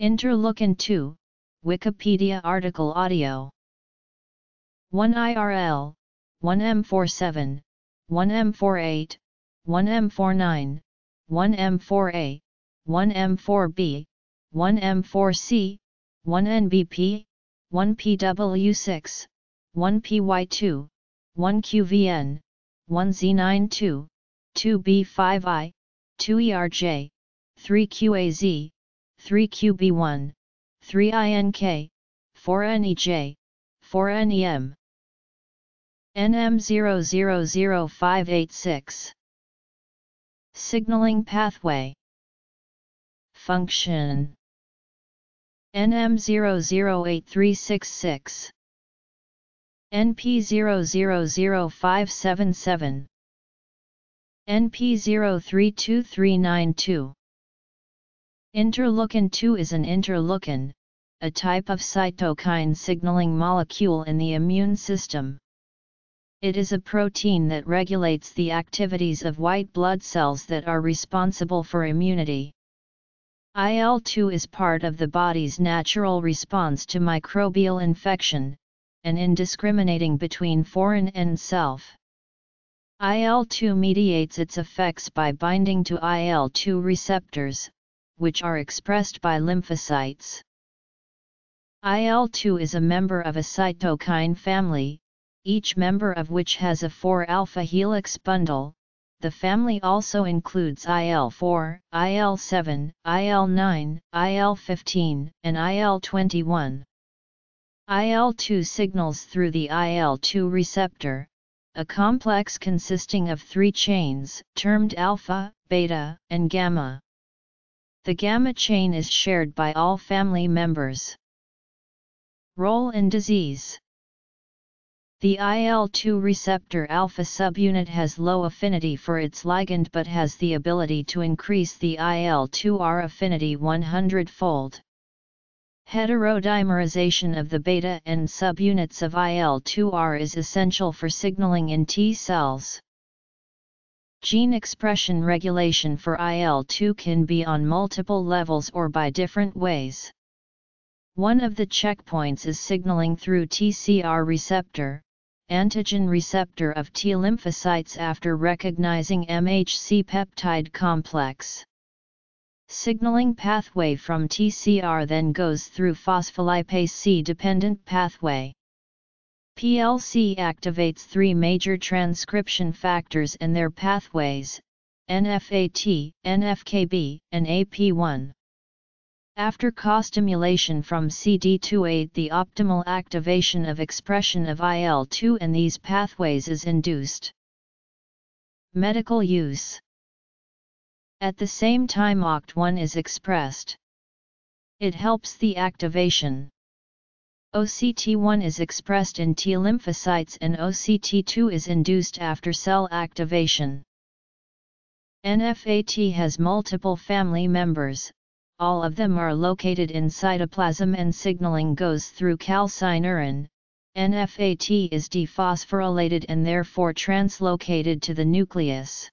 Interleukin-2, Wikipedia article audio 1 IRL, 1M47, 1M48, 1M49, 1M4A, 1M4B, 1M4C, 1NBP, 1PW6, 1PY2, 1QVN, 1Z92, 2B5I, 2ERJ, 3QAZ, 3QB1, 3INK, 4NEJ, 4NEM. NM000586. Signaling pathway. Function. NM008366. NP000577. NP032392. Interleukin-2 is an interleukin, a type of cytokine signaling molecule in the immune system. It is a protein that regulates the activities of white blood cells that are responsible for immunity. IL-2 is part of the body's natural response to microbial infection, and in discriminating between foreign and self. IL-2 mediates its effects by binding to IL-2 receptors, which are expressed by lymphocytes. IL-2 is a member of a cytokine family, each member of which has a 4-alpha helix bundle. The family also includes IL-4, IL-7, IL-9, IL-15, and IL-21. IL-2 signals through the IL-2 receptor, a complex consisting of 3 chains, termed alpha, beta, and gamma. The gamma chain is shared by all family members. Role in disease. The IL-2 receptor alpha subunit has low affinity for its ligand but has the ability to increase the IL-2R affinity 100-fold. Heterodimerization of the beta and subunits of IL-2R is essential for signaling in T cells. Gene expression regulation for IL-2 can be on multiple levels or by different ways. One of the checkpoints is signaling through TCR receptor, antigen receptor of T lymphocytes after recognizing MHC peptide complex. Signaling pathway from TCR then goes through phospholipase C-dependent pathway. PLC activates 3 major transcription factors and their pathways, NFAT, NFKB, and AP1. After co-stimulation from CD28, the optimal activation of expression of IL-2 and these pathways is induced. Medical use. At the same time OCT1 is expressed. It helps the activation. OCT1 is expressed in T lymphocytes and OCT2 is induced after cell activation. NFAT has multiple family members, all of them are located in cytoplasm and signaling goes through calcineurin. NFAT is dephosphorylated and therefore translocated to the nucleus.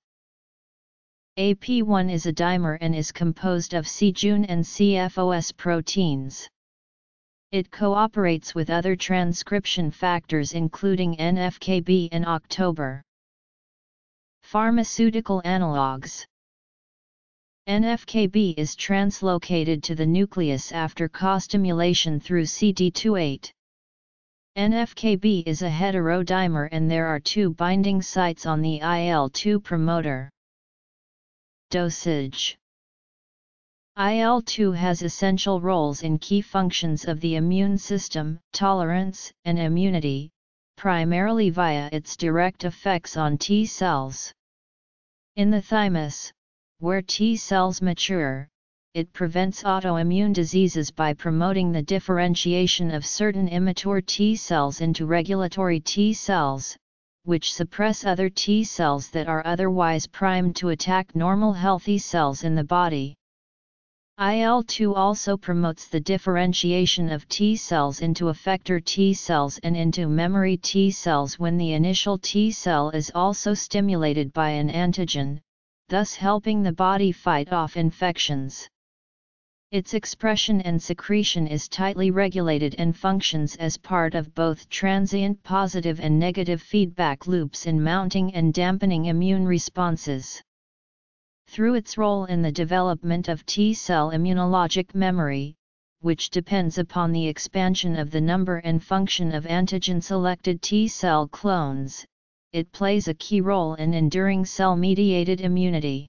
AP1 is a dimer and is composed of c-jun and c-fos proteins. It cooperates with other transcription factors including NFKB and OCT2. Pharmaceutical analogues. NFKB is translocated to the nucleus after co-stimulation through CD28. NFKB is a heterodimer and there are 2 binding sites on the IL-2 promoter. Dosage. IL-2 has essential roles in key functions of the immune system, tolerance, and immunity, primarily via its direct effects on T cells. In the thymus, where T cells mature, it prevents autoimmune diseases by promoting the differentiation of certain immature T cells into regulatory T cells, which suppress other T cells that are otherwise primed to attack normal healthy cells in the body. IL-2 also promotes the differentiation of T cells into effector T cells and into memory T cells when the initial T cell is also stimulated by an antigen, thus helping the body fight off infections. Its expression and secretion is tightly regulated and functions as part of both transient positive and negative feedback loops in mounting and dampening immune responses. Through its role in the development of T-cell immunologic memory, which depends upon the expansion of the number and function of antigen-selected T-cell clones, it plays a key role in enduring cell-mediated immunity.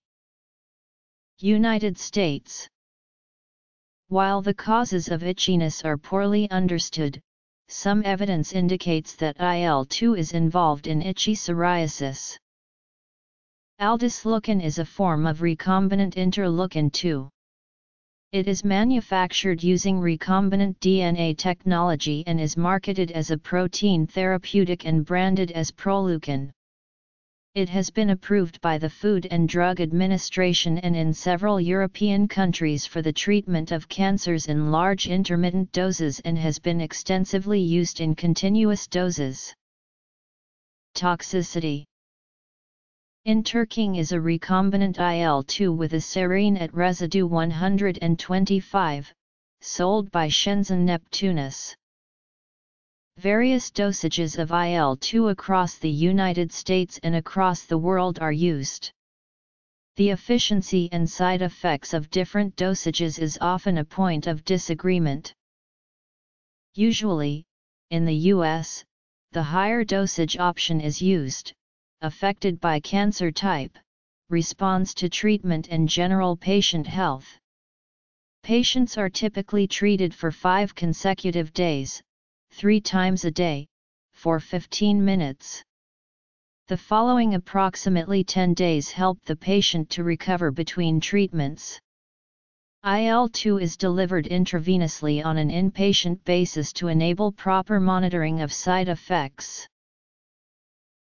United States. While the causes of itchiness are poorly understood, some evidence indicates that IL-2 is involved in itchy psoriasis. Aldesleukin is a form of recombinant interleukin-2. It is manufactured using recombinant DNA technology and is marketed as a protein therapeutic and branded as Proleukin. It has been approved by the Food and Drug Administration and in several European countries for the treatment of cancers in large intermittent doses and has been extensively used in continuous doses. Toxicity. Interking is a recombinant IL-2 with a serine at residue 125, sold by Shenzhen Neptunus. Various dosages of IL-2 across the United States and across the world are used. The efficiency and side effects of different dosages is often a point of disagreement. Usually, in the U.S., the higher dosage option is used, affected by cancer type, response to treatment and general patient health. Patients are typically treated for 5 consecutive days, 3 times a day, for 15 minutes. The following approximately 10 days help the patient to recover between treatments. IL-2 is delivered intravenously on an inpatient basis to enable proper monitoring of side effects.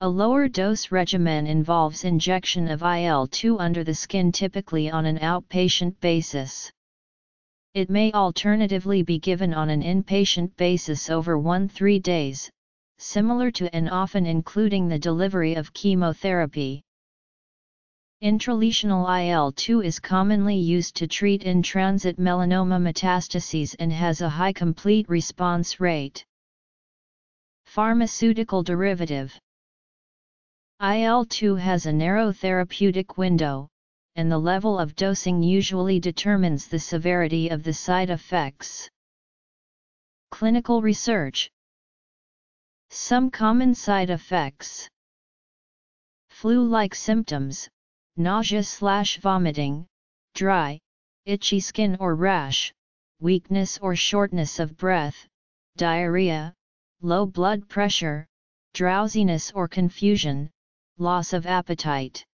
A lower dose regimen involves injection of IL-2 under the skin, typically on an outpatient basis. It may alternatively be given on an inpatient basis over 1-3 days, similar to and often including the delivery of chemotherapy. Intralesional IL-2 is commonly used to treat in-transit melanoma metastases and has a high complete response rate. Pharmaceutical derivative. IL-2 has a narrow therapeutic window, and the level of dosing usually determines the severity of the side effects. Clinical research. Some common side effects. Flu-like symptoms, nausea/vomiting, dry, itchy skin or rash, weakness or shortness of breath, diarrhea, low blood pressure, drowsiness or confusion, loss of appetite.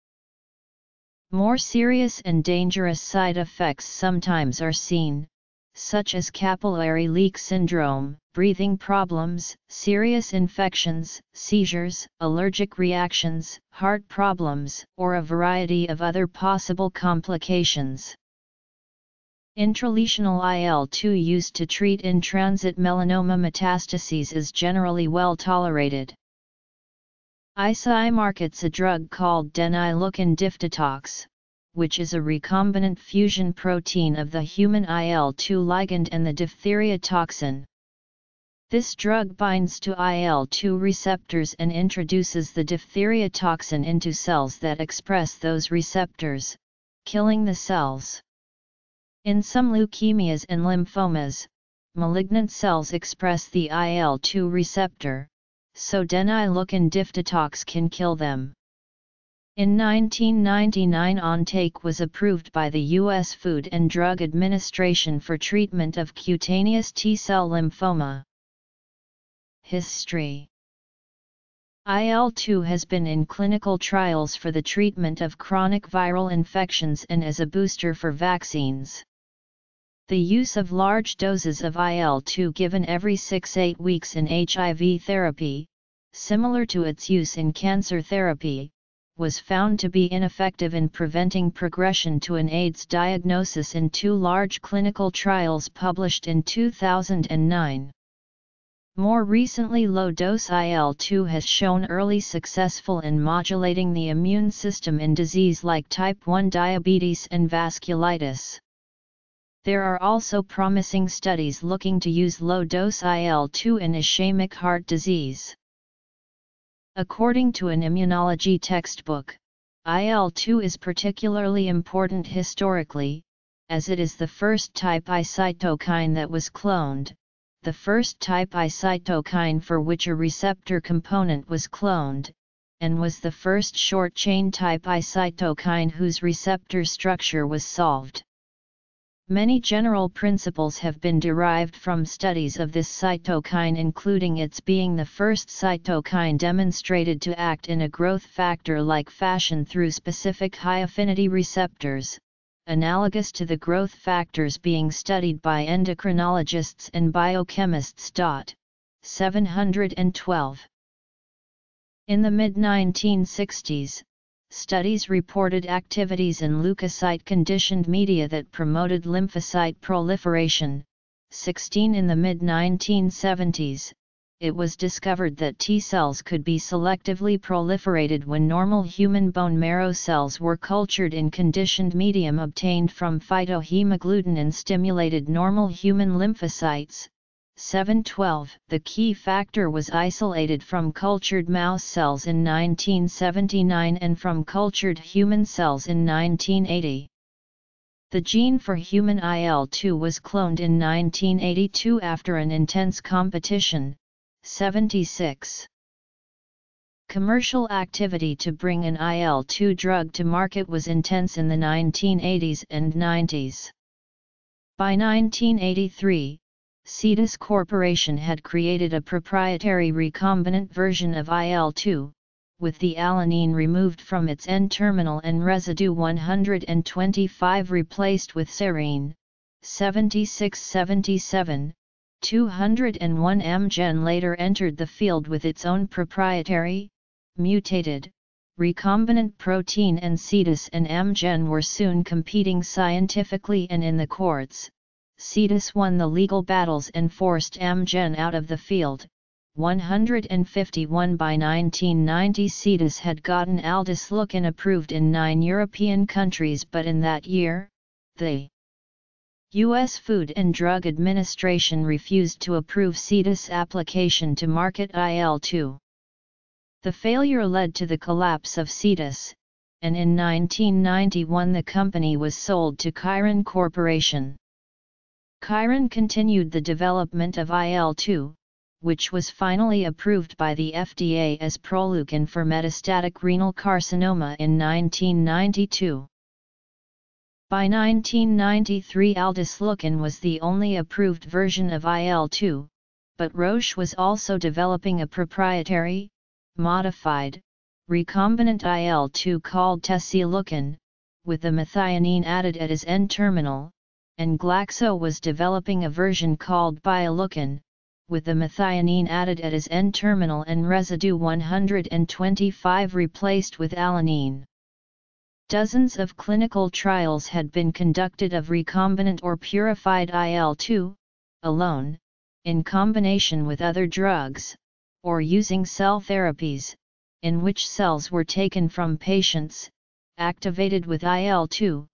More serious and dangerous side effects sometimes are seen, such as capillary leak syndrome, breathing problems, serious infections, seizures, allergic reactions, heart problems, or a variety of other possible complications. Intralesional IL-2 used to treat in-transit melanoma metastases is generally well tolerated. ICI markets a drug called Denileukin Diftitox, which is a recombinant fusion protein of the human IL-2 ligand and the diphtheria toxin. This drug binds to IL-2 receptors and introduces the diphtheria toxin into cells that express those receptors, killing the cells. In some leukemias and lymphomas, malignant cells express the IL-2 receptor, so Denileukin Diftitox can kill them. In 1999, Ontak was approved by the U.S. Food and Drug Administration for treatment of cutaneous T-cell lymphoma. History. IL-2 has been in clinical trials for the treatment of chronic viral infections and as a booster for vaccines. The use of large doses of IL-2 given every 6-8 weeks in HIV therapy, similar to its use in cancer therapy, was found to be ineffective in preventing progression to an AIDS diagnosis in 2 large clinical trials published in 2009. More recently, low-dose IL-2 has shown early successful in modulating the immune system in disease like type 1 diabetes and vasculitis. There are also promising studies looking to use low-dose IL-2 in ischemic heart disease. According to an immunology textbook, IL-2 is particularly important historically, as it is the first type I cytokine that was cloned, the first type I cytokine for which a receptor component was cloned, and was the first short-chain type I cytokine whose receptor structure was solved. Many general principles have been derived from studies of this cytokine, including its being the first cytokine demonstrated to act in a growth factor-like fashion through specific high-affinity receptors, analogous to the growth factors being studied by endocrinologists and biochemists. 712. In the mid-1960s, studies reported activities in leukocyte-conditioned media that promoted lymphocyte proliferation. 16 In the mid-1970s, it was discovered that T cells could be selectively proliferated when normal human bone marrow cells were cultured in conditioned medium obtained from phytohemagglutinin-stimulated normal human lymphocytes. 712. The key factor was isolated from cultured mouse cells in 1979 and from cultured human cells in 1980. The gene for human IL-2 was cloned in 1982 after an intense competition. 76. Commercial activity to bring an IL-2 drug to market was intense in the 1980s and 90s. By 1983, Cetus Corporation had created a proprietary recombinant version of IL-2, with the alanine removed from its N-terminal and residue 125 replaced with serine. 76-77, 201. Amgen later entered the field with its own proprietary, mutated, recombinant protein, and Cetus and Amgen were soon competing scientifically and in the courts. Cetus won the legal battles and forced Amgen out of the field. 151. By 1990, Cetus had gotten Aldesleukin approved in 9 European countries, but in that year, the U.S. Food and Drug Administration refused to approve Cetus' application to market IL-2. The failure led to the collapse of Cetus, and in 1991 the company was sold to Chiron Corporation. Chiron continued the development of IL-2, which was finally approved by the FDA as Proleukin for metastatic renal carcinoma in 1992. By 1993, Aldesleukin was the only approved version of IL-2, but Roche was also developing a proprietary, modified, recombinant IL-2 called Tessileukin, with the methionine added at its N-terminal, and Glaxo was developing a version called Biolukin, with the methionine added at its N-terminal and residue 125 replaced with alanine. Dozens of clinical trials had been conducted of recombinant or purified IL-2, alone, in combination with other drugs, or using cell therapies, in which cells were taken from patients, activated with IL-2,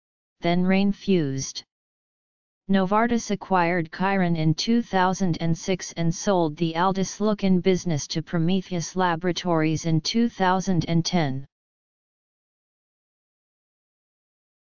then reinfused. Novartis acquired Chiron in 2006 and sold the Aldesleukin business to Prometheus Laboratories in 2010.